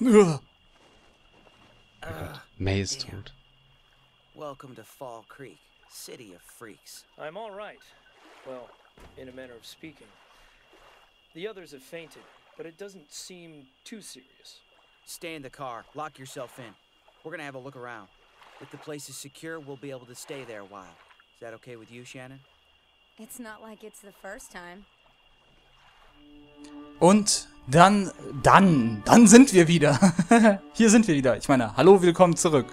Oh Gott, May ist tot. Welcome to Fall Creek, City of Freaks. I'm all right. Well, in a manner of speaking. The others have fainted, but it doesn't seem too serious. Stay in the car. Lock yourself in. We're gonna have a look around. If the place is secure, we'll be able to stay there a while. Is that okay with you, Shannon? It's not like it's the first time. Und dann sind wir wieder. Hier sind wir wieder. Ich meine, hallo, willkommen zurück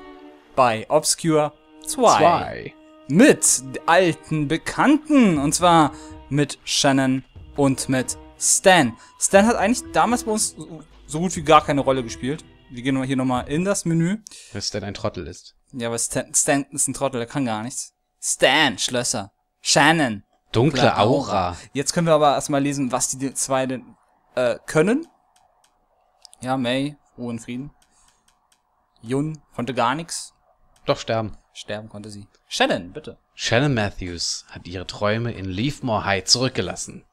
bei Obscure 2. Mit alten Bekannten. Und zwar mit Shannon und mit Stan. Stan hat eigentlich damals bei uns so gut wie gar keine Rolle gespielt. Wir gehen hier nochmal in das Menü. Weil Stan ein Trottel ist. Ja, aber Stan ist ein Trottel, der kann gar nichts. Stan, Schlösser. Shannon. Dunkle Aura. Jetzt können wir aber erstmal lesen, was die zwei denn können. Ja, May, Ruhe und Frieden. Jun konnte gar nichts. Doch sterben. Sterben konnte sie. Shannon, bitte. Shannon Matthews hat ihre Träume in Leafmore High zurückgelassen.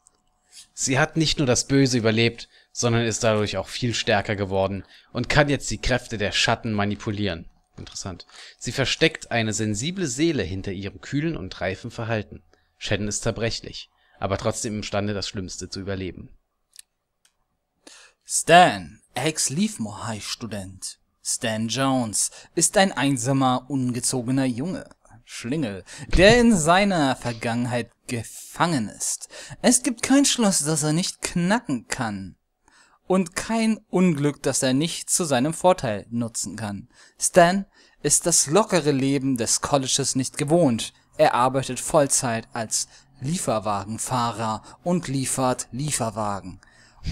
Sie hat nicht nur das Böse überlebt, sondern ist dadurch auch viel stärker geworden und kann jetzt die Kräfte der Schatten manipulieren. Interessant. Sie versteckt eine sensible Seele hinter ihrem kühlen und reifen Verhalten. Shannon ist zerbrechlich, aber trotzdem imstande, das Schlimmste zu überleben. Stan, Ex-Leafmore High-Student. Stan Jones ist ein einsamer, ungezogener Junge, Schlingel, der in seiner Vergangenheit gefangen ist. Es gibt kein Schloss, das er nicht knacken kann. Und kein Unglück, das er nicht zu seinem Vorteil nutzen kann. Stan ist das lockere Leben des Colleges nicht gewohnt. Er arbeitet Vollzeit als Lieferwagenfahrer und liefert Lieferwagen.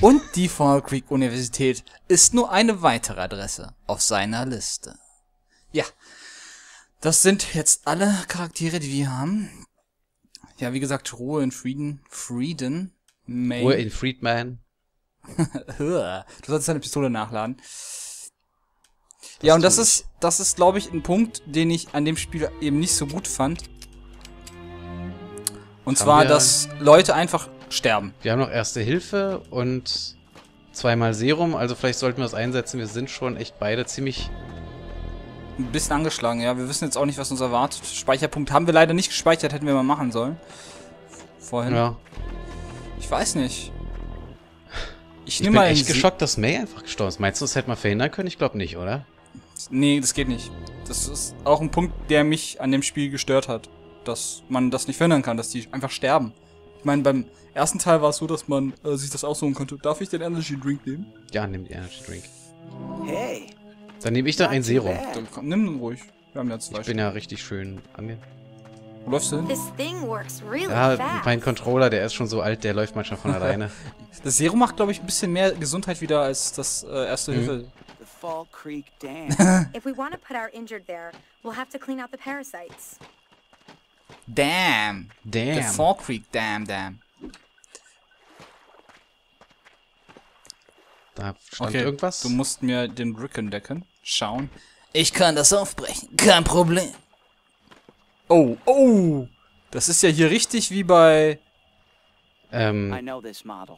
Und die Fall Creek Universität ist nur eine weitere Adresse auf seiner Liste. Ja, das sind jetzt alle Charaktere, die wir haben. Ja, wie gesagt, Ruhe in Frieden. Frieden. May. Ruhe in Friedman. Du solltest deine Pistole nachladen. Ja, und das ist, glaube ich, ein Punkt, den ich an dem Spiel eben nicht so gut fand. Und zwar, dass Leute einfach sterben. Wir haben noch Erste Hilfe und zweimal Serum, also vielleicht sollten wir das einsetzen. Wir sind schon echt beide ziemlich... ein bisschen angeschlagen, ja. Wir wissen jetzt auch nicht, was uns erwartet. Speicherpunkt haben wir leider nicht gespeichert, hätten wir mal machen sollen. Vorhin. Ja. Ich weiß nicht. Ich bin echt geschockt, dass May einfach gestorben ist. Meinst du, das hätte man verhindern können? Ich glaube nicht, oder? Nee, das geht nicht. Das ist auch ein Punkt, der mich an dem Spiel gestört hat. Dass man das nicht verhindern kann, dass die einfach sterben. Ich meine, beim ersten Teil war es so, dass man sich das aussuchen konnte. Darf ich den Energy Drink nehmen? Ja, nimm den Energy Drink. Hey! Dann nehme ich da ein Serum. Dann komm, nimm den ruhig. Wir haben ja zwei. Ich bin ja richtig schön ange... Wo läufst du hin? Ja, mein Controller, der ist schon so alt, der läuft manchmal von alleine. Das Serum macht, glaube ich, ein bisschen mehr Gesundheit wieder als das Erste Hilfe. The Fall Creek Dam. If we want to put our injured there, we'll have to clean out the parasites. Damn. Damn. The Fall Creek Dam, damn. Da stand irgendwas. Du musst mir den Rücken decken. Schauen. Ich kann das aufbrechen. Kein Problem. Oh, oh! Das ist ja hier richtig wie bei... I know this model.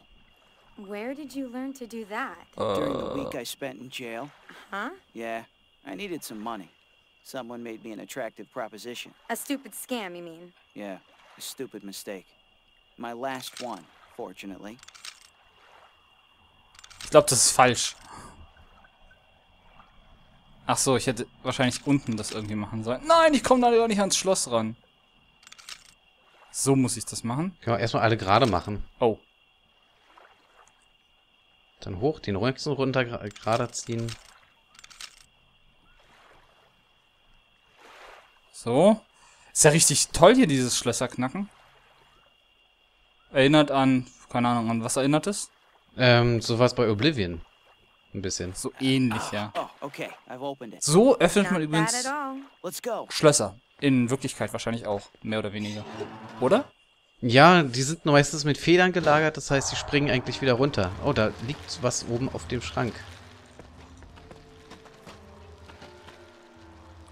Where did you learn to do that? During the week I spent in jail. Huh? Yeah, I needed some money. Someone made me an attractive proposition. A stupid scam, you mean? Yeah, a stupid mistake. My last one, fortunately. Ich glaube, das ist falsch. Ach so, ich hätte wahrscheinlich unten das irgendwie machen sollen. Nein, ich komme da gar nicht ans Schloss ran. So muss ich das machen. Können wir erstmal alle gerade machen. Oh. Dann hoch, den Rücken runter, gerade ziehen. So. Ist ja richtig toll hier, dieses Schlösserknacken. Erinnert an, keine Ahnung, an was erinnert es? Sowas bei Oblivion. Ein bisschen. So ähnlich, ja. So öffnet man übrigens Schlösser. In Wirklichkeit wahrscheinlich auch. Mehr oder weniger. Oder? Ja, die sind meistens mit Federn gelagert. Das heißt, die springen eigentlich wieder runter. Oh, da liegt was oben auf dem Schrank.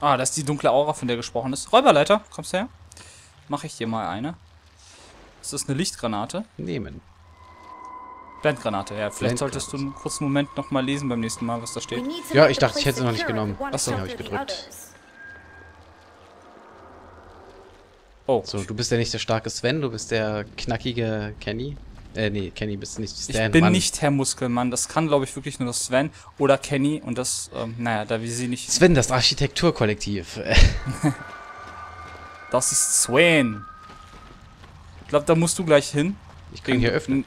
Ah, das ist die dunkle Aura, von der gesprochen ist. Räuberleiter, kommst du her? Mache ich dir mal eine. Ist das eine Lichtgranate? Nehmen. Blendgranate, ja. Vielleicht solltest du einen kurzen Moment nochmal lesen beim nächsten Mal, was da steht. Ja, ich dachte, ich hätte sie noch nicht genommen. Achso, habe ich gedrückt. Oh. So, du bist ja nicht der starke Sven, du bist der knackige Kenny. Nee, Kenny bist nicht Stan. Ich bin nicht Herr Muskelmann. Das kann, glaube ich, wirklich nur das Sven oder Kenny und das, naja, da wir sie nicht... Sven, das Architekturkollektiv. Das ist Sven. Ich glaube, da musst du gleich hin. Ich kann hier öffnen.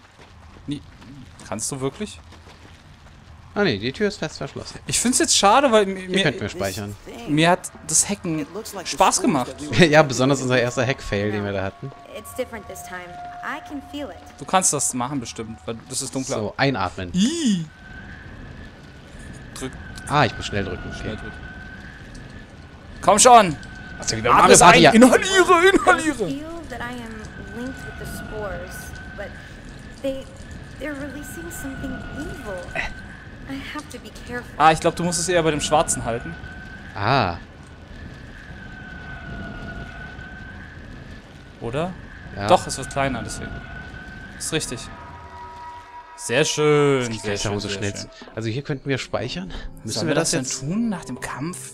Nee. Kannst du wirklich? Ah ne, die Tür ist fest verschlossen. Ich find's jetzt schade, weil ihr könnt mir speichern. Mir hat das Hacken Spaß gemacht. Ja, besonders unser erster Hack-Fail, den wir da hatten. Du kannst das machen bestimmt, weil das ist dunkler. So, einatmen. Ii. Drück. Ah, ich muss schnell drücken. Okay. Schnell drücken. Komm schon! Also, ja. Inhaliere, inhaliere! Ah, ich glaube, du musst es eher bei dem Schwarzen halten. Ah. Oder? Ja. Doch, es wird kleiner, deswegen. Ist richtig. Sehr schön. Das geht sehr schön, so schnell. Also hier könnten wir speichern. Müssen wir das jetzt tun nach dem Kampf?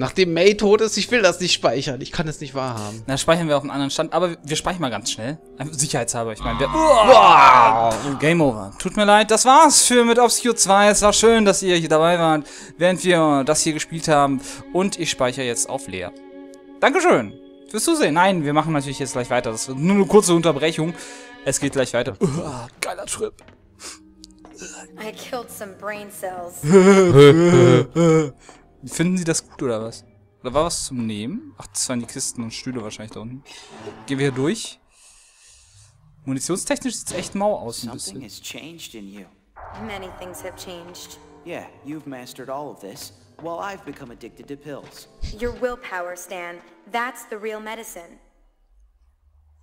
Nachdem May tot ist, ich will das nicht speichern. Ich kann es nicht wahrhaben. Na, speichern wir auf einen anderen Stand. Aber wir speichern mal ganz schnell. Sicherheitshalber, ich meine, Game over. Tut mir leid, das war's für mit Obscure 2. Es war schön, dass ihr hier dabei wart, während wir das hier gespielt haben. Und ich speichere jetzt auf leer. Dankeschön fürs Zusehen. Nein, wir machen natürlich jetzt gleich weiter. Das ist nur eine kurze Unterbrechung. Es geht gleich weiter. Geiler Trip. I killed some brain cells. Finden Sie das gut, oder was? Da war was zum Nehmen. Ach, das waren die Kisten und Stühle wahrscheinlich da unten. Gehen wir hier durch. Munitionstechnisch sieht es echt mau aus. Ein bisschen. Many things have changed. Yeah, you've mastered all of this, while I've become addicted to pills. Your willpower, Stan. That's the real medicine.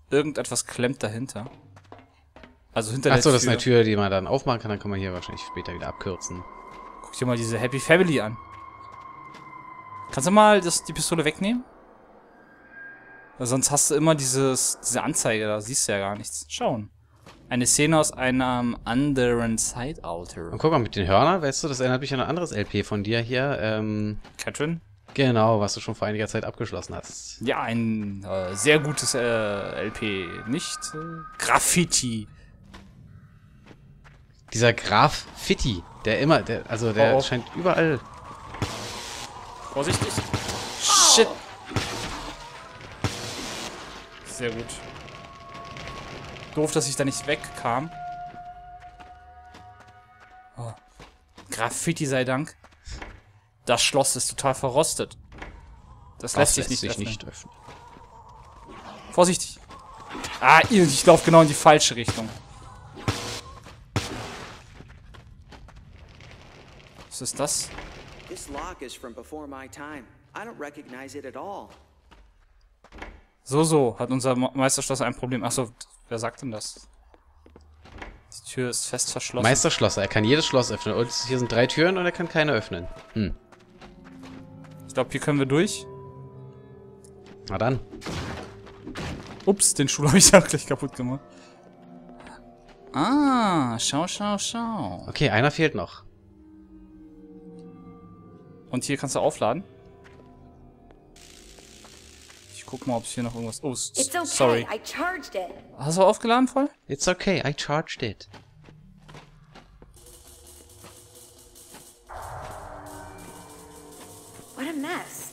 Irgendetwas klemmt dahinter. Also hinter der Tür. Achso, das ist eine Tür, die man dann aufmachen kann. Dann kann man hier wahrscheinlich später wieder abkürzen. Guck dir mal diese Happy Family an. Kannst du mal die Pistole wegnehmen? Weil sonst hast du immer diese Anzeige, da siehst du ja gar nichts. Schauen. Eine Szene aus einem anderen Zeitalter. Und guck mal, mit den Hörnern, weißt du, das erinnert mich an ein anderes LP von dir hier. Catherine? Genau, was du schon vor einiger Zeit abgeschlossen hast. Ja, ein sehr gutes LP, nicht? Graffiti. Dieser Graffiti, der scheint überall... Vorsichtig. Shit. Sehr gut. Doof, dass ich da nicht wegkam. Oh. Graffiti sei Dank. Das Schloss ist total verrostet. Das lässt sich nicht öffnen. Vorsichtig. Ah, ich laufe genau in die falsche Richtung. Was ist das? So, hat unser Meisterschlosser ein Problem. Achso, wer sagt denn das? Die Tür ist fest verschlossen. Meisterschlosser, er kann jedes Schloss öffnen. Und hier sind 3 Türen und er kann keine öffnen. Hm. Ich glaube, hier können wir durch. Na dann. Ups, den Schuh habe ich auch gleich kaputt gemacht. Ah, schau. Okay, einer fehlt noch. Und hier kannst du aufladen. Ich guck mal, ob es hier noch irgendwas... Oh, sorry. Hast du aufgeladen voll? It's okay, I charged it. What a mess.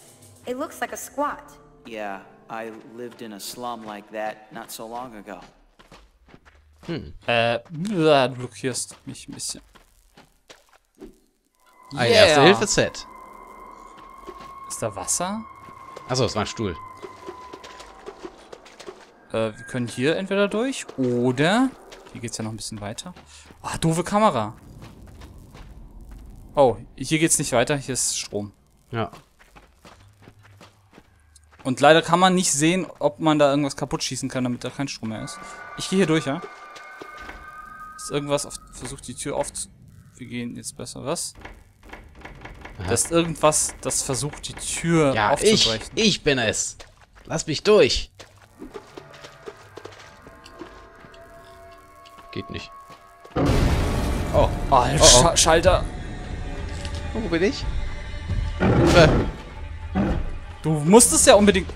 It looks like a squat. Yeah, I lived in a slum like that not so long ago. Hm. Du blockierst mich ein bisschen. Ein Erste-Hilfe-Set. Ist da Wasser? Achso, es war ein Stuhl. Wir können hier entweder durch oder... Hier geht's ja noch ein bisschen weiter. Ah, doofe Kamera. Oh, hier geht's nicht weiter, hier ist Strom. Ja. Und leider kann man nicht sehen, ob man da irgendwas kaputt schießen kann, damit da kein Strom mehr ist. Ich gehe hier durch, ja? Ist irgendwas auf... Versucht die Tür aufzu... Wir gehen jetzt besser, was? Das ist irgendwas, das versucht, die Tür aufzubrechen. Ich bin es. Lass mich durch. Geht nicht. Oh. Oh, oh, oh. Schalter. Wo bin ich? Du musst es ja unbedingt...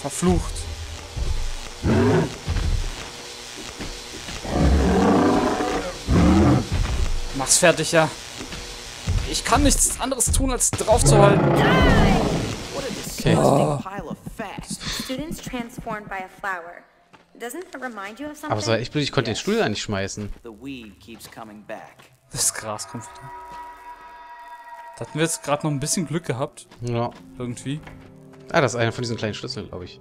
Verflucht. Mach's fertig, ja. Ich kann nichts anderes tun, als drauf zu halten. Okay. Oh. Aber so, ich konnte den Stuhl eigentlich schmeißen. Das Gras kommt wieder. Da hatten wir jetzt gerade noch ein bisschen Glück gehabt. Ja. Irgendwie. Ah, das ist einer von diesen kleinen Schlüsseln, glaube ich.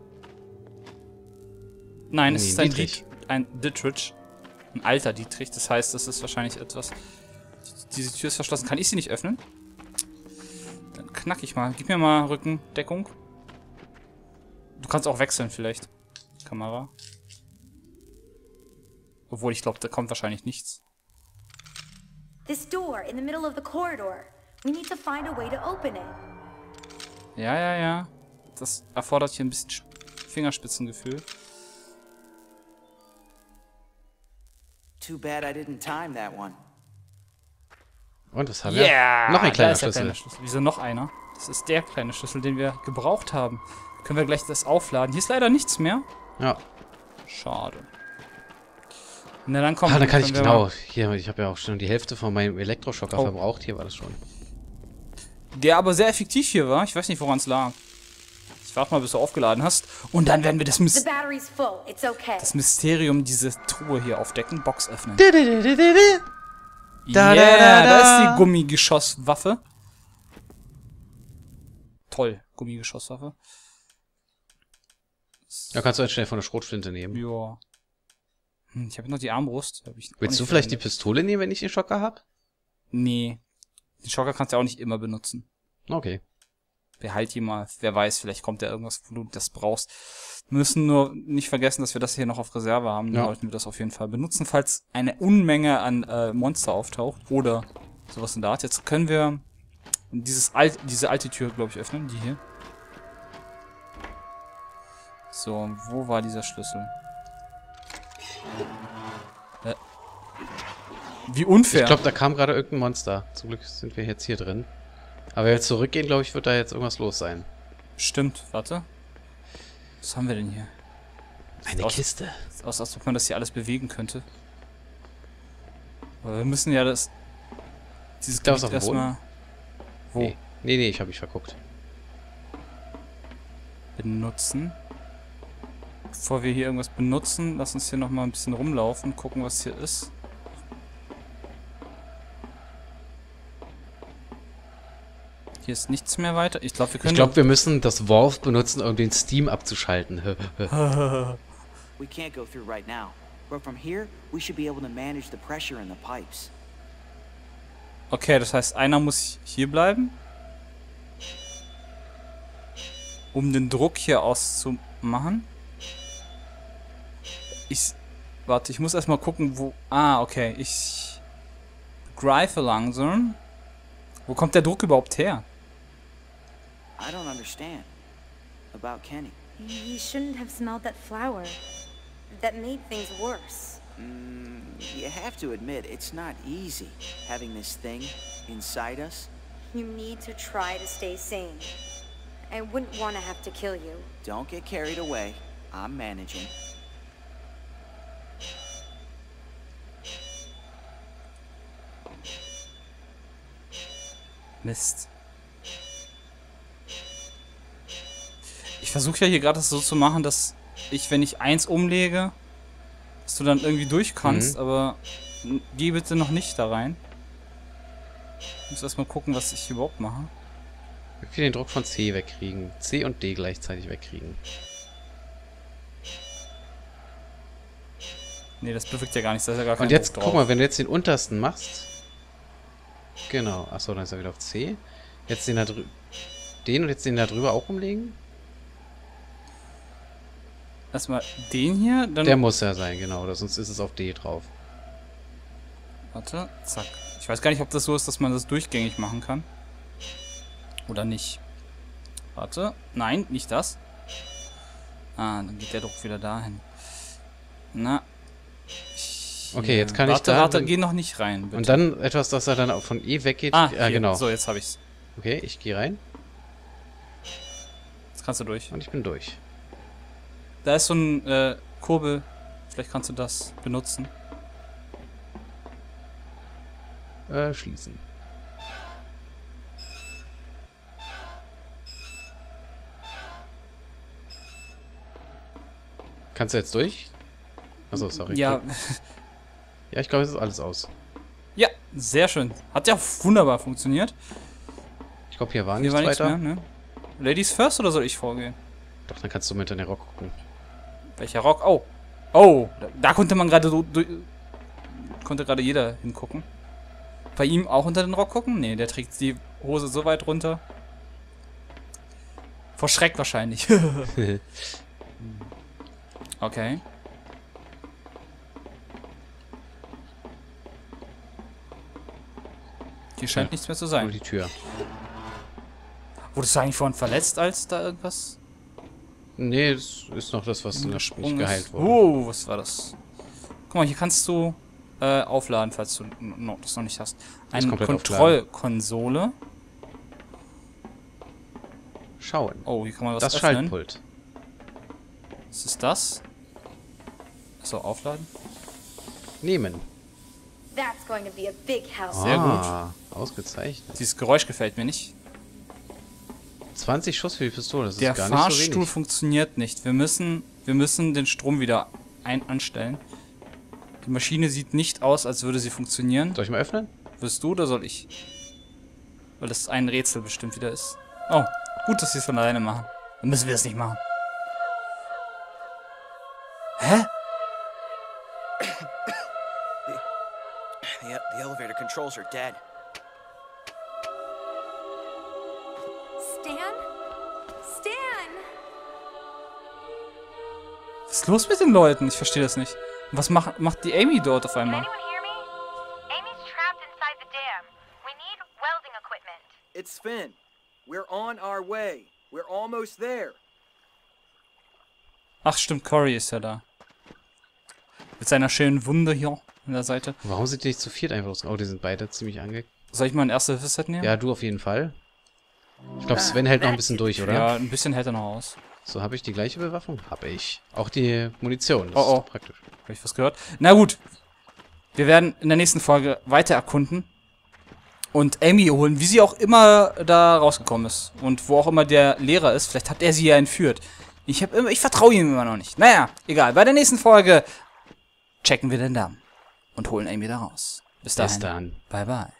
Nein, es ist ein Dietrich. Ein Dietrich. Ein alter Dietrich. Das heißt, das ist wahrscheinlich etwas... Diese Tür ist verschlossen. Kann ich sie nicht öffnen? Dann knack ich mal. Gib mir mal Rückendeckung. Du kannst auch wechseln vielleicht. Kamera. Obwohl, ich glaube, da kommt wahrscheinlich nichts. Ja, ja, ja. Das erfordert hier ein bisschen Fingerspitzengefühl. Too bad I didn't time that one. Und was haben wir? Yeah, noch ein kleiner Schlüssel. Kleine Schlüssel. Wieso noch einer? Das ist der kleine Schlüssel, den wir gebraucht haben. Können wir gleich das aufladen. Hier ist leider nichts mehr. Ja. Schade. Na dann komm. Ah, dann kann ich genau. Hier, ich habe ja auch schon die Hälfte von meinem Elektroschocker verbraucht. Hier war das schon. Der aber sehr effektiv hier war. Ich weiß nicht, woran es lag. Ich warte mal, bis du aufgeladen hast. Und dann werden wir das, das Mysterium, diese Truhe hier aufdecken. Box öffnen. Ja, yeah, da ist die Gummigeschosswaffe. Toll, Gummigeschosswaffe. Da kannst du jetzt schnell von der Schrotflinte nehmen. Ja. Hm, ich habe noch die Armbrust. Willst du vielleicht die Pistole nehmen, wenn ich den Schocker habe? Nee. Den Schocker kannst du auch nicht immer benutzen. Okay. Behalt ihn mal. Wer weiß, vielleicht kommt ja irgendwas, wo du das brauchst. Wir müssen nur nicht vergessen, dass wir das hier noch auf Reserve haben. Dann sollten wir das auf jeden Fall benutzen, falls eine Unmenge an Monster auftaucht oder sowas in der Art. Jetzt können wir diese alte Tür, glaube ich, öffnen. Die hier. So, wo war dieser Schlüssel? Wie unfair. Ich glaube, da kam gerade irgendein Monster. Zum Glück sind wir jetzt hier drin. Aber wenn wir zurückgehen, glaube ich, wird da jetzt irgendwas los sein. Stimmt, warte. Was haben wir denn hier? Eine Kiste. Sieht aus, als ob man das hier alles bewegen könnte. Aber wir müssen ja das... Dieses Gebiet erstmal... Wo? Nee, nee, nee, ich habe mich verguckt. Benutzen. Bevor wir hier irgendwas benutzen, lass uns hier nochmal ein bisschen rumlaufen, gucken, was hier ist. Hier ist nichts mehr weiter. Ich glaube, wir müssen das Worf benutzen, um den Steam abzuschalten. Okay, das heißt, einer muss hier bleiben, um den Druck hier auszumachen. Warte, ich muss erstmal gucken, wo... Ah, okay, ich greife langsam. Wo kommt der Druck überhaupt her? I don't understand about Kenny. He shouldn't have smelled that flower. That made things worse. You have to admit, it's not easy having this thing inside us. You need to try to stay sane. I wouldn't want to have to kill you. Don't get carried away. I'm managing. Mist. Ich versuche ja hier gerade das so zu machen, dass ich, wenn ich 1 umlege, dass du dann irgendwie durch kannst, aber geh bitte noch nicht da rein. Ich muss erstmal gucken, was ich überhaupt mache. Ich will den Druck von C wegkriegen. C und D gleichzeitig wegkriegen. Nee, das bewirkt ja gar nichts. Da ist ja gar kein Druck drauf. Und jetzt, guck mal, wenn du jetzt den untersten machst... Genau, achso, dann ist er wieder auf C. Jetzt den da drüber. Den und jetzt den da drüber auch umlegen? Erstmal den hier, dann. Der muss ja sein, genau, oder sonst ist es auf D drauf. Warte, zack. Ich weiß gar nicht, ob das so ist, dass man das durchgängig machen kann. Oder nicht. Warte, nein, nicht das. Ah, dann geht der Druck wieder dahin. Na. Okay, jetzt kann ich da... Warte, geh noch nicht rein, bitte. Und dann etwas, dass er dann auch von E weggeht. Ah, genau. So, jetzt habe ich's. Okay, ich gehe rein. Jetzt kannst du durch. Und ich bin durch. Da ist so ein Kurbel. Vielleicht kannst du das benutzen. Schließen. Kannst du jetzt durch? Achso, sorry. Ja. Ja, ich glaube, es ist alles aus. Ja, sehr schön. Hat ja wunderbar funktioniert. Ich glaube, hier war nichts weiter. Mehr, ne? Ladies first oder soll ich vorgehen? Doch, dann kannst du mit in den Rock gucken. Welcher Rock? Oh. Oh, da konnte man gerade so... Konnte gerade jeder hingucken. Bei ihm auch unter den Rock gucken? Nee, der trägt die Hose so weit runter. Vor Schreck wahrscheinlich. Okay. Hier scheint nichts mehr zu sein. Nur die Tür. Wurdest du eigentlich vorhin verletzt, als da irgendwas? Nee, das ist noch das, was nicht geheilt wurde. Oh, was war das? Guck mal, hier kannst du aufladen, falls du das noch nicht hast. Eine Kontrollkonsole. Schauen. Oh, hier kann man was öffnen. Das Schaltpult. Was ist das? Achso, aufladen. Nehmen. That's going to be a big house. Sehr gut. Ausgezeichnet. Dieses Geräusch gefällt mir nicht. 20 Schuss für die Pistole, das ist gar nicht so wenig. Der Fahrstuhl funktioniert nicht. Wir müssen den Strom wieder anstellen. Die Maschine sieht nicht aus, als würde sie funktionieren. Soll ich mal öffnen? Willst du oder soll ich? Weil das ein Rätsel bestimmt wieder ist. Oh, gut, dass sie es von alleine machen. Dann müssen wir das nicht machen. Hä? The elevator controls are dead. Stan? Stan! Was ist los mit den Leuten? Ich verstehe das nicht. Was macht die Amy dort auf einmal? Can anyone hear me? Amy's trapped inside the dam. We need welding equipment. It's Finn. We're on our way. We're almost there. Ach stimmt, Cory ist ja da. Mit seiner schönen Wunde hier an der Seite. Warum sind die nicht zu viert einfach aus? Oh, die sind beide ziemlich angekackt. Soll ich mal ein Erste-Hilfe-Set nehmen? Ja, du auf jeden Fall. Ich glaube, Sven hält noch ein bisschen durch, oder? Ja, ein bisschen hält er noch aus. So, habe ich die gleiche Bewaffnung? Habe ich. Auch die Munition. Das ist praktisch. Habe ich was gehört? Na gut. Wir werden in der nächsten Folge weiter erkunden. Und Amy holen, wie sie auch immer da rausgekommen ist. Und wo auch immer der Lehrer ist. Vielleicht hat er sie ja entführt. Ich vertraue ihm immer noch nicht. Naja, egal. Bei der nächsten Folge checken wir den Damm und holen Amy da raus. Bis dahin. Bye bye.